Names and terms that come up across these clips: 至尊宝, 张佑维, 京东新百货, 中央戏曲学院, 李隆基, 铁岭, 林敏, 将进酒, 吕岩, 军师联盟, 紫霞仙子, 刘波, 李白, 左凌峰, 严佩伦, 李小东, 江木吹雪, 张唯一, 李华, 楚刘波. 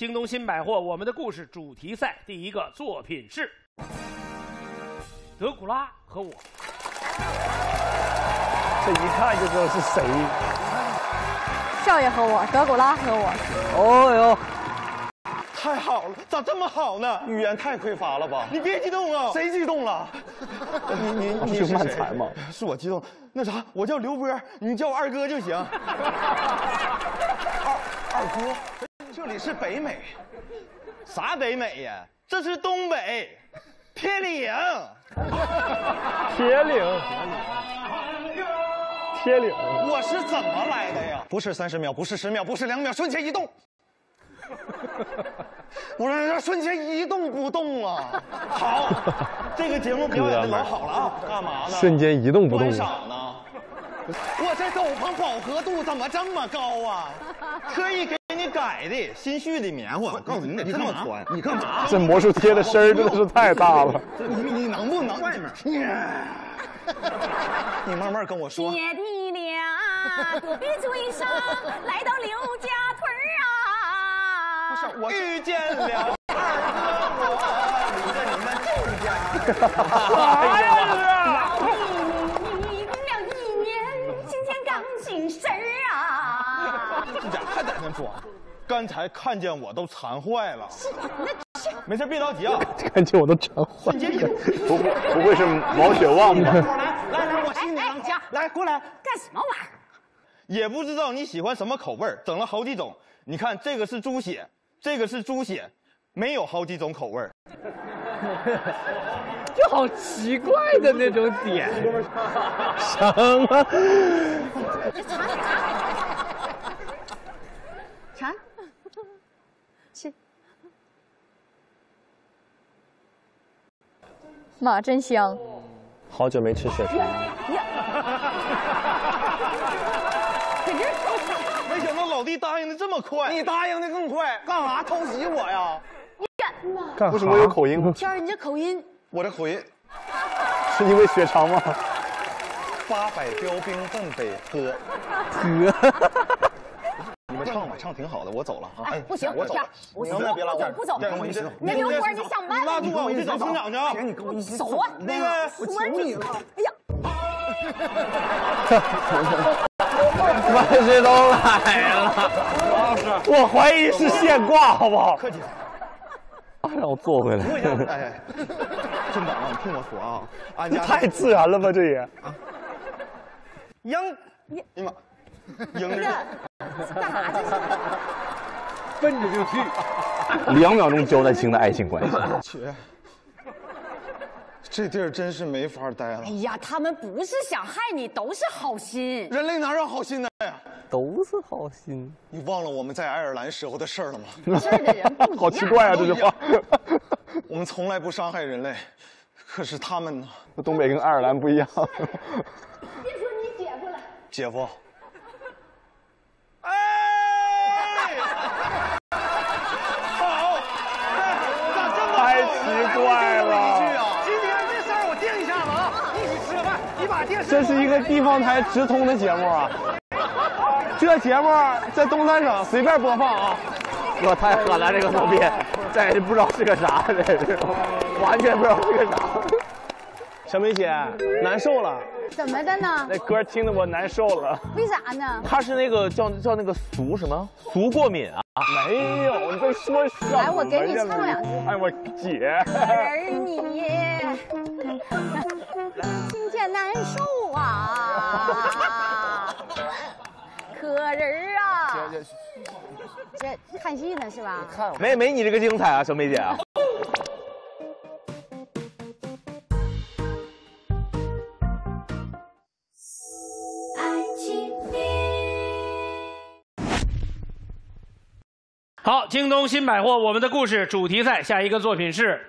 京东新百货我们的故事主题赛第一个作品是德古拉和我。这一看就知道是谁。少爷和我，德古拉和我。哦呦，太好了，咋这么好呢？语言太匮乏了吧？你别激动啊！谁激动了？你是漫才吗？是我激动。那啥，我叫刘波，你叫我二哥就行。二哥。 这里是北美，啥北美呀？这是东北，铁岭，铁岭，铁岭。我是怎么来的呀？不是30秒，不是10秒，不是2秒，瞬间移动。我让人瞬间一动不动啊！好，这个节目表演的老好了啊！干嘛呢？瞬间移动不动。观赏呢？我这斗篷饱和度怎么这么高啊？可以给。 你改的心绪的棉花，我告诉你，你得这么穿。你干嘛？这魔术贴的身儿真的是太大了。你能不能外面？你慢慢跟我说。姐弟俩躲避追杀，来到刘家屯儿啊。不是，我遇见了二哥我，领着你们进家。哎呀！ 精神啊！这俩还在那装，刚才看见我都馋坏了。没事，别着急啊。看见我都馋坏了。不会是毛血旺吧？来，我心里当家。来，过来。干什么玩意儿？也不知道你喜欢什么口味儿，整了好几种。你看，这个是猪血，这个是猪血，没有好几种口味儿。 就好奇怪的那种点，什么？尝，吃。妈，真香！好久没吃血肠了。没想到老弟答应的这么快，你答应的更快，干啥偷袭我呀？ 为什么有口音？天儿，你这口音，我这口音，是因为血肠吗？800标兵奔北喝，喝。你们唱吧，唱挺好的，我走了啊！哎，不行，我走，不走，等我一走。你刘波，你想歪了？你我去找村长去啊！你走啊！那个，我求你了！哎呀，万事都来了，老师，我怀疑是现挂，好不好？客气。 让我坐回来。哎，村长，你听我说啊，俺家太自然了吧，这也啊。赢，哎呀妈，赢了！干啥这是？奔着就去。2秒钟交代清的爱情关系。姐，这地儿真是没法待了。哎呀，他们不是想害你，都是好心。人类哪有好心的呀？都是好心。你忘了我们在爱尔兰时候的事儿了吗？这儿的人不一样。好奇怪啊，这句话。我们从来不伤害人类，可是他们呢？东北跟爱尔兰不一样。别说你姐夫了。姐夫。哎！好，咋这么太奇怪了？今天这事儿我定一下子啊！一起吃个饭，你把电视。这是一个地方台直通的节目啊。 这节目在东三省随便播放啊！我太狠了，这个毛病，这也不知道是个啥，这是完全不知道是个啥。小梅姐难受了，怎么的呢？那歌听得我难受了，为啥呢？他是那个叫那个俗什么俗过敏啊？没有，你在说什么？来，我给你唱两句。哎，我姐。儿你听见难受啊！ 可人啊！这看戏呢是吧？看没你这个精彩啊，小梅姐啊！爱情好，京东新百货我们的故事主题赛，下一个作品是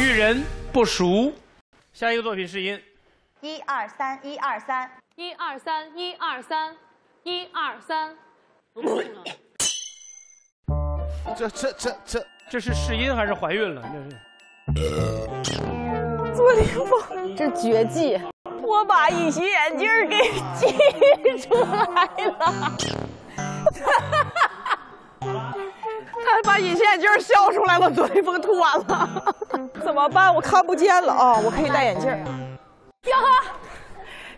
遇人不熟，下一个作品是音。123，123，123，123。 123，这是试音还是怀孕了？这是左凌峰，这绝技！我把隐形眼镜给挤出来了。把隐形眼镜笑出来了，左雷锋吐完了，怎么办？我看不见了啊、哦！我可以戴眼镜。吆喝，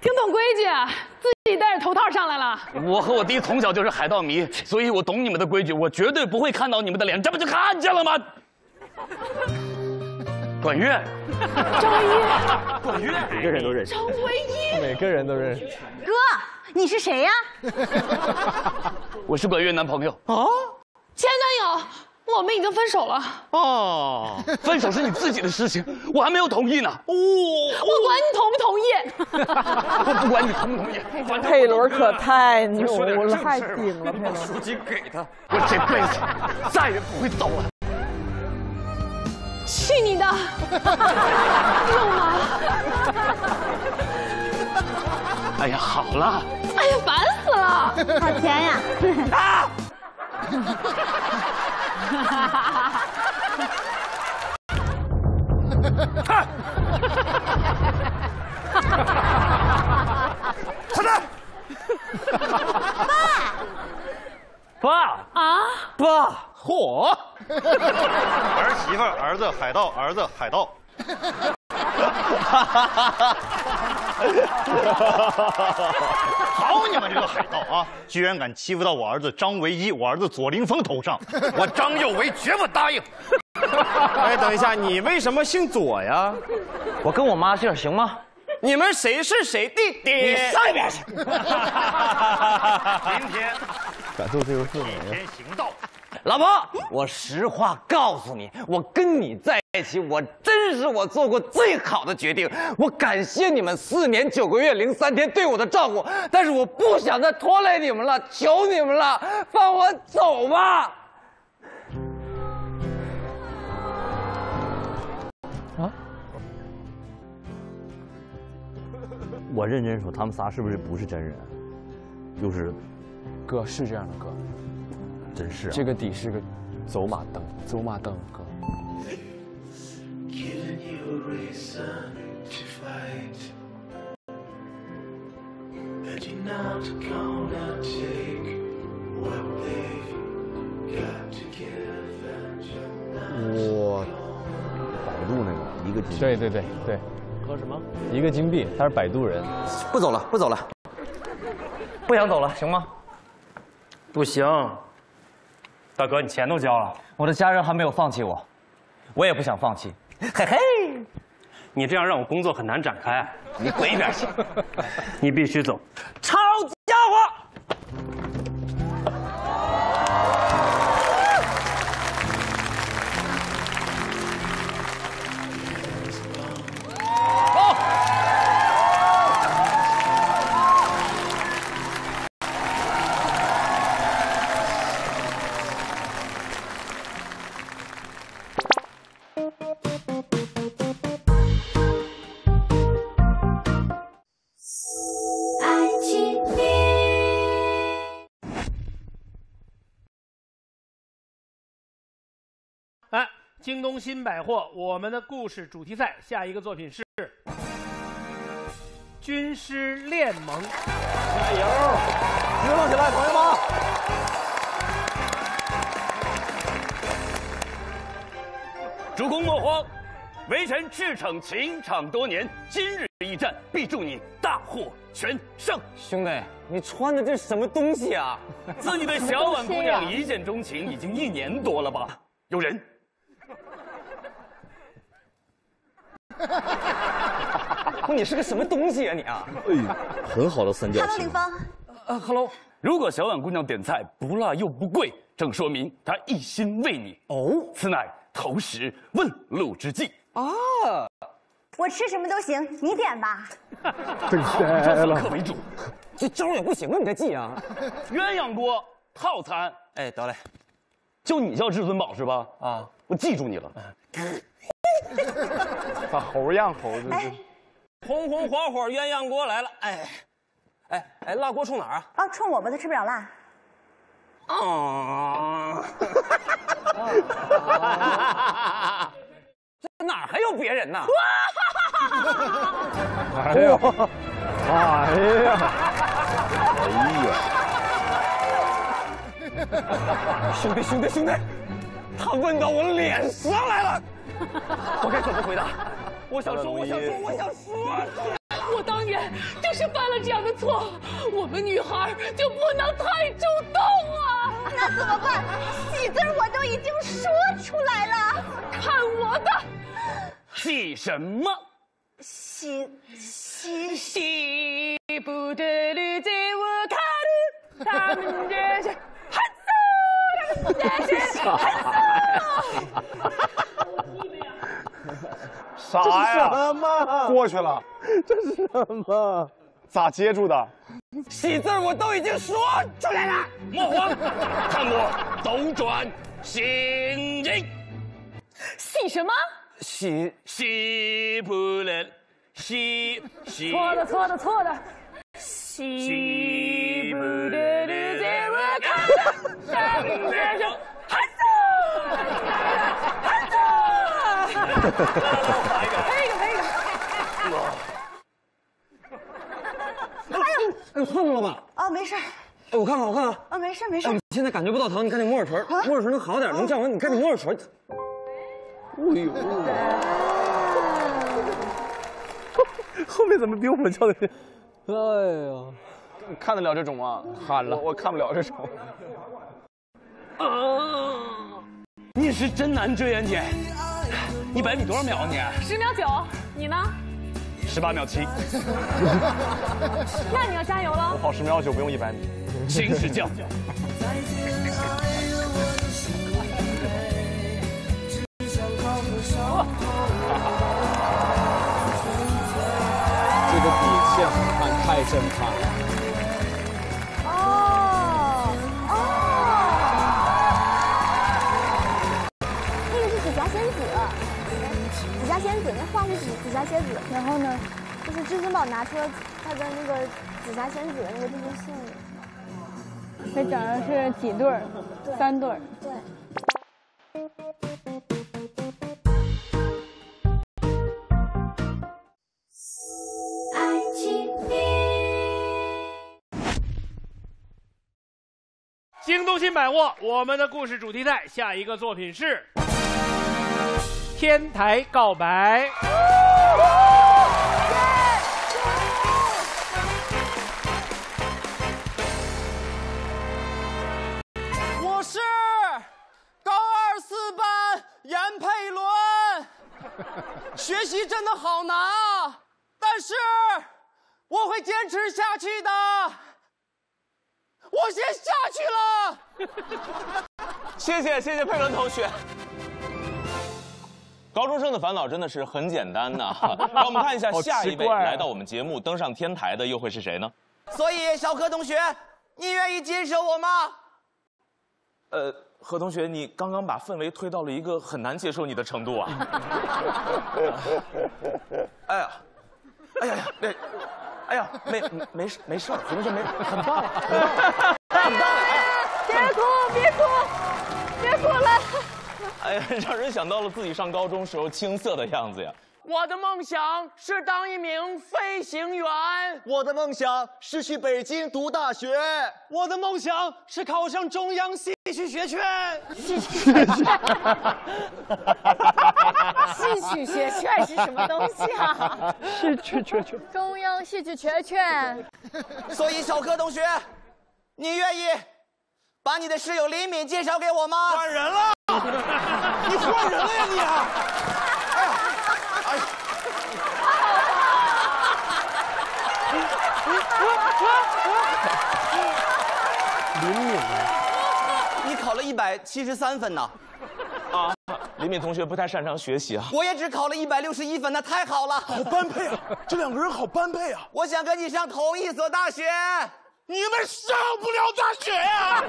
挺懂规矩，自己戴着头套上来了。我和我弟从小就是海盗迷，所以我懂你们的规矩，我绝对不会看到你们的脸，这不就看见了吗？管乐，张唯一，管乐，每个人都认识。张唯一，每个人都认识。哥，你是谁呀、啊？我是管乐男朋友。哦。 前男友，我们已经分手了。哦，分手是你自己的事情，我还没有同意呢。哦，我管你同不同意，我不管你同不同意。佩伦可太牛了，太顶了！把手机给他，我这辈子再也不会走了。去你的！用吗？哎呀，好了。哎呀，烦死了！好甜呀！啊！ 爸！嚯！儿媳妇，儿子，海盗，儿子，海盗。好你们这个海盗啊！居然敢欺负到我儿子张唯一，我儿子左凌峰头上，我张佑维绝不答应。哎，等一下，你为什么姓左呀？我跟我妈姓行吗？你们谁是谁弟弟？你上一边去！今天敢做自由市民？今天行道。 老婆，我实话告诉你，我跟你在一起，我真是我做过最好的决定。我感谢你们4年9个月03天对我的照顾，但是我不想再拖累你们了，求你们了，放我走吧！啊？我认真说，他们仨是不是不是真人？就是，哥是这样的哥。 真是、啊，这个底是个走马灯，走马灯哥。我摆渡那个一个金币，对对对对，和什么？一个金币，他是摆渡人。不走了，不走了，不想走了，行吗？不行。 大哥，你钱都交了，我的家人还没有放弃我，我也不想放弃。嘿嘿，你这样让我工作很难展开。你滚一边去！你必须走。抄家伙！走。哎，京东新百货，我们的故事主题赛，下一个作品是《军师联盟》。加油，行动起来，朋友们！主公莫慌，微臣驰骋情场多年，今日一战必助你大获全胜。兄弟，你穿的这是什么东西啊？自你对小婉姑娘一见钟情已经1年多了吧？有人。 你是个什么东西啊你啊！哎，很好的三角形。Hello， 凌峰。Hello。如果小婉姑娘点菜不辣又不贵，正说明她一心为你。哦，此乃投石问路之计。啊！我吃什么都行，你点吧。真是了。客为主，这招也不行啊，你这计啊。鸳鸯锅套餐。哎，得嘞。就你叫至尊宝是吧？啊，我记住你了。把猴样猴子，哎，红红火火鸳鸯锅来了，哎，哎哎，辣锅冲哪儿啊？啊，冲我吧，他吃不了辣。哦，这哪还有别人呢？哎呦，哎呀，哎呀，兄弟，他问到我脸上来了，我该怎么回答？我想说。 我当年就是犯了这样的错，我们女孩就不能太主动啊！那怎么办？喜字我都已经说出来了，看我的，喜什么？喜不得绿在我看他们这是很骚，这是很骚。 啥呀？什么？过去了，这是什么？咋接住的？喜字我都已经说出来了。莫慌，看我斗转星移。喜什么？喜不能，喜。错的。喜不得的在我看，上天上寒霜，寒霜。 哎呦！痛了吧？啊，没事。哎，我看看。啊，没事。你现在感觉不到疼，你赶紧抹点唇，抹点唇能好点，能降温。你赶紧抹点唇。哎呦！后面怎么比我们叫的？哎呀！你看得了这种吗？喊了，我看不了这种。啊！你是真难追啊你！ 你百米多少秒啊你？10秒9，你呢？18秒7。那你要加油了。我跑10秒9不用100米。行驶教。这个底线好看，太震撼了。哦。那个是紫霞仙子。 紫霞仙子，那画是紫霞仙子，然后呢，就是至尊宝拿出了他的那个紫霞仙子的那个定制信物。那整的是几对儿？3对儿。对。爱情币。京东新百货，我们的故事主题袋，下一个作品是。 天台告白。我是高248严佩伦，学习真的好难啊，但是我会坚持下去的。我先下去了。谢谢佩伦同学。 高中生的烦恼真的是很简单呐、啊，让我们看一下下一位来到我们节目登上天台的又会是谁呢？所以小何同学，你愿意接受我吗？何同学，你刚刚把氛围推到了一个很难接受你的程度啊！哎呀，没事，何同学很棒，别哭了。 哎呀，让人想到了自己上高中时候青涩的样子呀！我的梦想是当一名飞行员，我的梦想是去北京读大学，我的梦想是考上中央戏曲学院。戏曲学院是什么东西啊？戏曲学院，中央戏曲学院。所以，小柯同学，你愿意把你的室友李敏介绍给我吗？换人了。 你换人了呀你！哎呀！林敏，你考了173分呢。啊，林敏同学不太擅长学习啊。我也只考了161分，那太好了。好般配啊，这两个人好般配啊。我想跟你上同一所大学。你们上不了大学呀！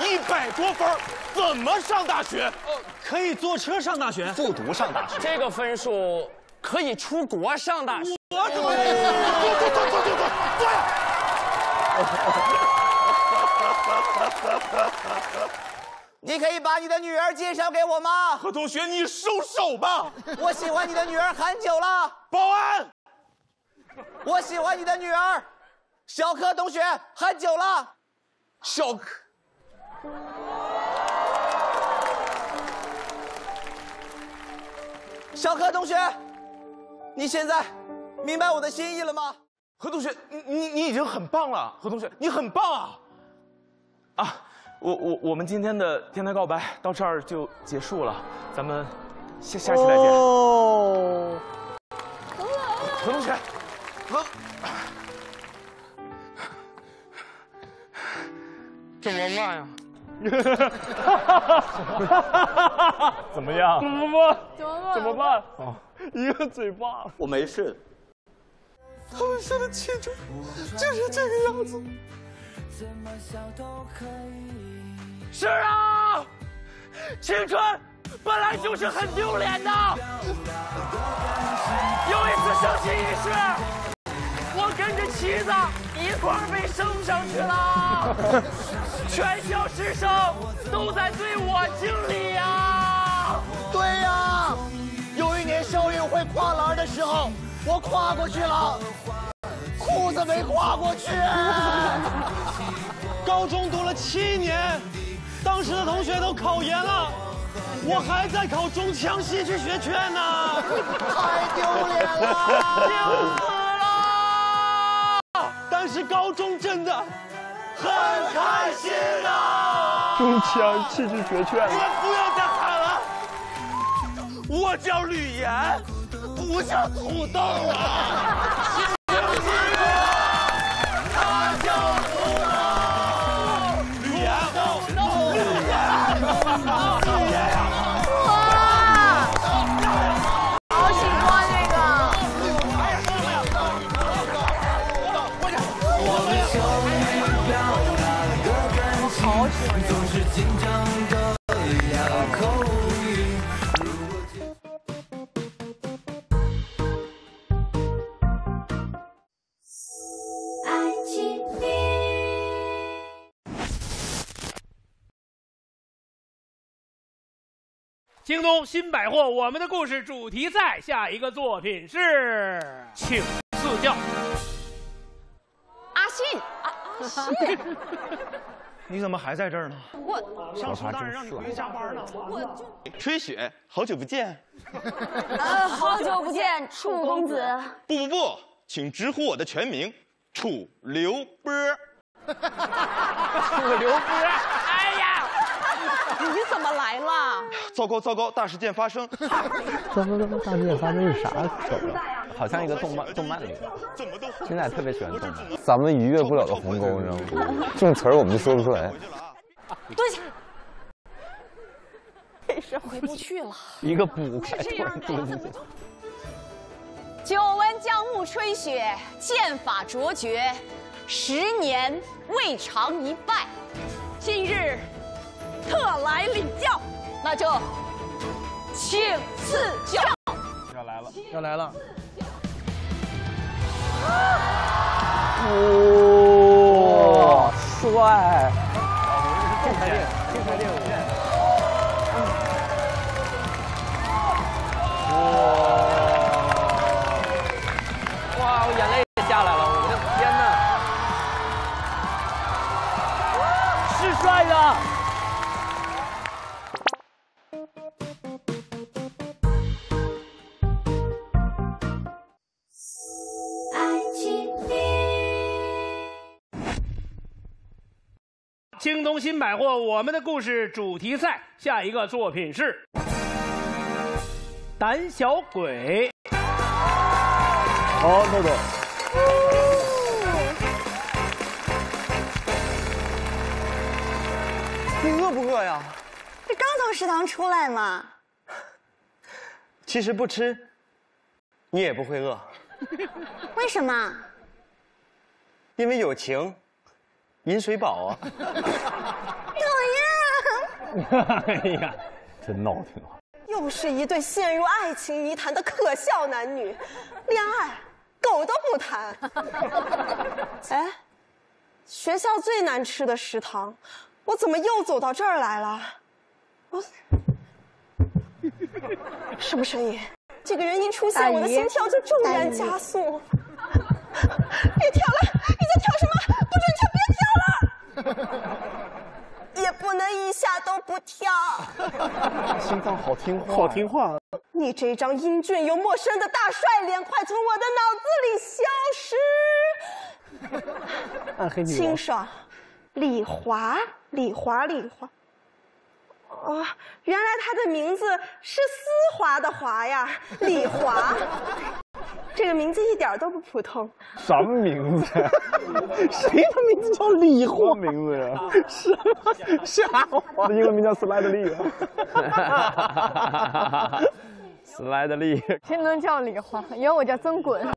100多分，怎么上大学？可以坐车上大学，复读上大学。这个分数可以出国上大学。我出国！坐呀！你可以把你的女儿介绍给我吗？何同学，你收手吧！我喜欢你的女儿很久了。保安，我喜欢你的女儿，小柯同学很久了。小柯，小柯同学，你现在明白我的心意了吗？何同学，你已经很棒了。何同学，你很棒啊！啊。 我们今天的天台告白到这儿就结束了，咱们下期再见。哦，何同学，何，怎么办呀？怎么样？怎么办？哦，一个嘴巴。我没事。他们说的青春就是这个样子。 怎么笑都可以。是啊，青春本来就是很丢脸的。有一次升旗仪式，我跟着旗子一块儿被升上去了，全校师生都在对我敬礼呀。对呀，有一年校运会跨栏的时候，我跨过去了。 裤子没跨过去。高中读了7年，当时的同学都考研了，我还在考中腔戏剧学院呢，太丢脸了，丢死了！但是高中真的很开心啊！中腔戏剧学院，你们不要再喊了，我叫吕岩，不叫土豆啊！ 京东新百货，我们的故事主题赛，下一个作品是，请赐教。阿信，阿信，你怎么还在这儿呢？我上次大人让你回去加班呢。我就吹雪，好久不见。好久不见，楚公子。不，请直呼我的全名，楚刘波。楚刘波，哎呀！ 你怎么来了？糟糕，大事件发生！大事件发生是啥梗？好像一个动漫里面。现在特别喜欢动漫。咱们逾越不了的鸿沟，你知道吗？这种词儿我们就说不出来。蹲下。这是回不去了。一个补开头。久闻江木吹雪，剑法卓绝，10年未尝一败。今日。 特来领教，那就请赐教。要来了！哇、哦，帅！这才练武。哇！我眼泪也下来了，我的天哪！是帅的。 京东新百货，我们的故事主题赛，下一个作品是《胆小鬼》。好，豆豆。你饿不饿呀？这刚从食堂出来嘛。其实不吃，你也不会饿。为什么？因为有情。 饮水饱啊！讨厌！哎呀，真闹挺好。又是一对陷入爱情泥潭的可笑男女，恋爱狗都不谈。哎，学校最难吃的食堂，我怎么又走到这儿来了？什么声音？这个人一出现，我的心跳就骤然加速。别跳了！你在跳什么？不准跳！别跳了！也不能一下都不跳。心脏好听话，好听话。你这张英俊又陌生的大帅脸，快从我的脑子里消失！暗黑女王。清爽，李华，李华，李华。 哦，原来他的名字是丝滑的滑呀，李华，这个名字一点都不普通。什么名字？谁的名字叫李华？名字呀？是啥华？英文名叫 Slidely 啊。Slidely。谁能叫李华？以后我叫曾滚。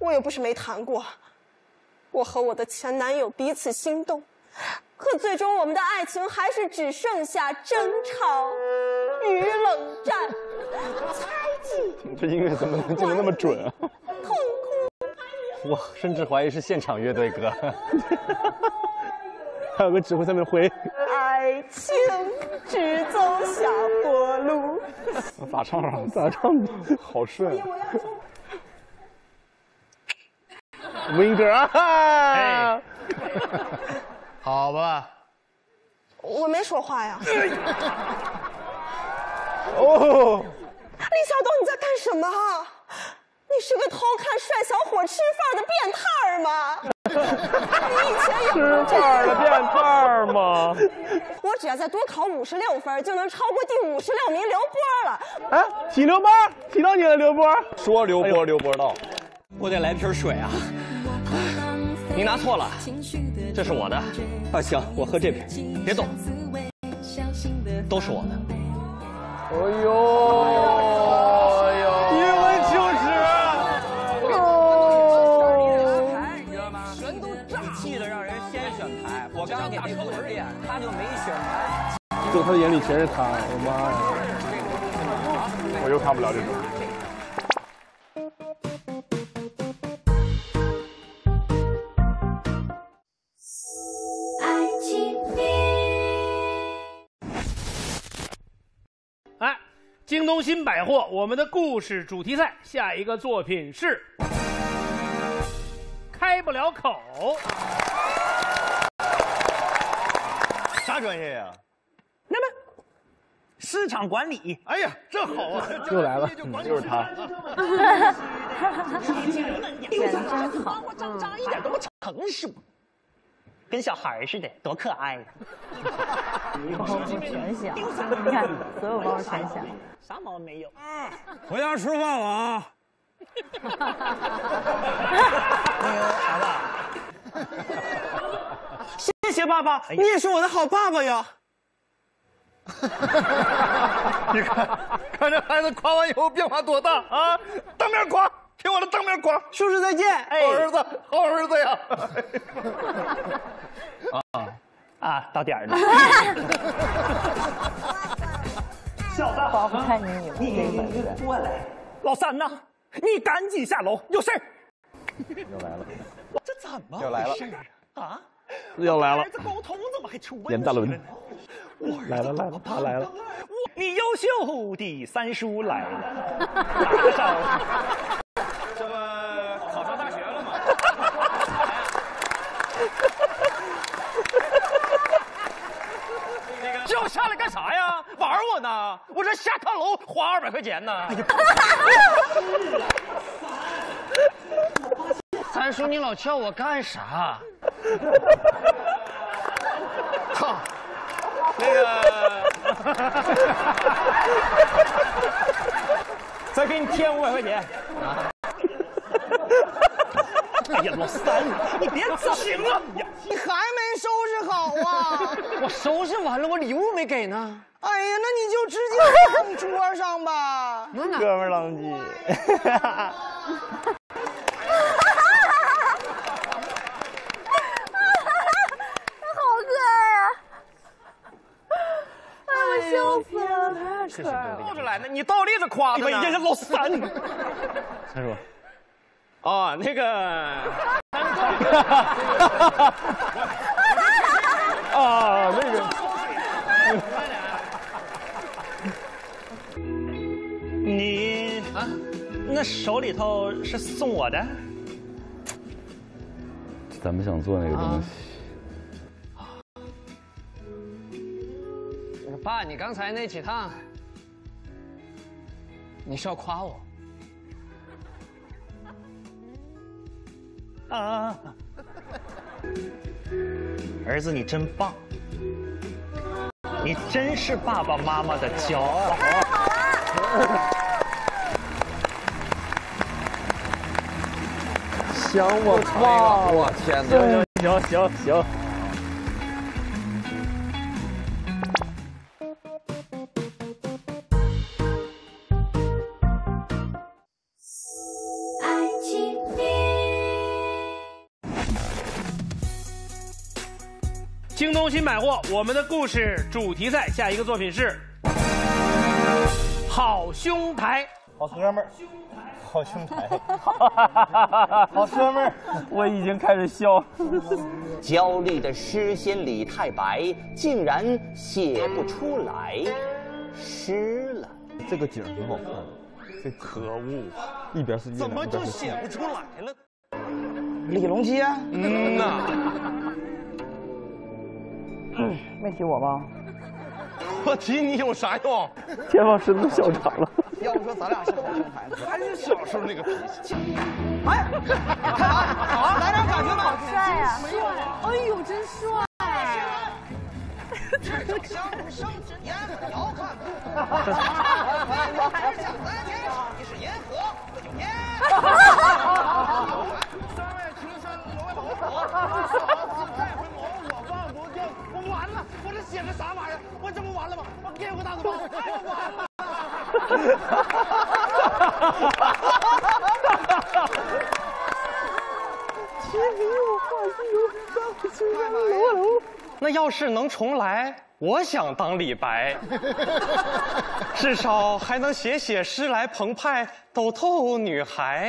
我又不是没谈过，我和我的前男友彼此心动。 可最终，我们的爱情还是只剩下争吵与冷战、猜忌。你这音乐怎么能进得那么准啊？痛苦。我甚至怀疑是现场乐队歌。还有个指挥在那挥。爱情只走下坡路。咋唱啊？咋唱？好顺。文哥啊！好吧，我没说话呀。哦，李小东，你在干什么？你是个偷看帅小伙吃饭的变态吗？你以前有吃饭的变态吗？我只要再多考56分，就能超过第56名刘波了。哎，提刘波，提到你了，刘波。说刘波，刘波到。我得来瓶水啊。 您拿错了，这是我的。啊，行，我喝这瓶，别动，都是我的。哎呦，哎呦，一文羞耻！哦，全都炸，气得让人先选牌。我刚给那个人演，他就没选牌。就他的眼里全是他，我妈呀！我又看不了这种。 京东新百货，我们的故事主题赛，下一个作品是开不了口。啥专业呀？那么，市场管理。哎呀，这好啊！又来了，就是他。人真好，张一点都不成熟，跟小孩似的，多可爱呀！ 包袱全响，你看，所有包袱全响，啥毛没有？回家吃饭了啊！那个啥吧，谢谢爸爸，你也是我的好爸爸呀！你看，看这孩子夸完以后变化多大啊！当面夸，听我的，当面夸，叔叔再见！哎，好儿子，好儿子呀！啊。 啊，到点儿了！小子，我不看你有这本事，过来！老三呐，你赶紧下楼，有事儿！又来了，这怎么回事啊？又来了！儿子沟通怎么还出问题？严大伦，来了来了，他来了！你优秀的三叔来了，打个招呼。这不考上大学了吗？ 叫我下来干啥呀？玩我呢！我这下趟楼花200块钱呢。哎呀，三叔，你老叫我干啥？操！那个，再给你添500块钱。啊 哎呀，老三，你别走！行了，你还没收拾好啊！我收拾完了，我礼物没给呢。哎呀，那你就直接放桌上吧。哥们儿浪迹。好可爱啊！哎，我笑死了，太可爱了。倒着来呢，你倒立着夸他呢。哎呀，老三，三叔。 哦，那个，啊，那个，你啊，那手里头是送我的？咱们想做那个东西。爸，你刚才那几趟，你是要夸我？ 啊！儿子，你真棒，你真是爸爸妈妈的骄傲。太好了！想我爸！我天哪！行。京东新百货，我们的故事主题赛，下一个作品是好兄台，好哥们儿，好兄台，好哥们儿，我已经开始笑了。焦虑的诗仙李太白竟然写不出来诗了，这个景挺好看的，这可恶，一边是怎么就写不出来了？李隆基啊，没提我吧？我提你有啥用？天放身子笑场了。要不说咱俩是好熊孩子，还是小时候那个脾气。哎，看啊，好，来点感觉吧。好帅呀！哎呦，真帅！这种相互生之年可遥看不。我还是讲三天，你是银河，我就天。三位群山挪为老虎，带回毛我忘不掉。 完了，我这写的啥玩意儿？我这不完了吗？我给我个大嘴巴！哎，我完了！天明我画西游，青山罗楼。那要是能重来，我想当李白，至少还能写诗来澎湃抖透女孩。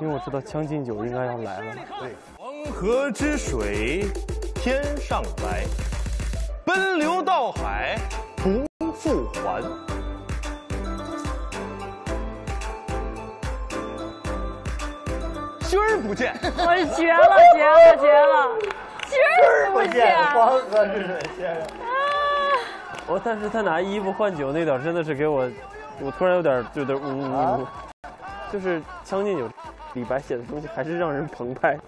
因为我知道《将进酒》应该要来了，对，黄河之水。 天上来，奔流到海不复还。心儿不见，我是绝了！心儿不见，黄河之水天上。我但是他拿衣服换酒那点真的是给我，我突然有点就是《将进酒》，李白写的东西还是让人澎湃。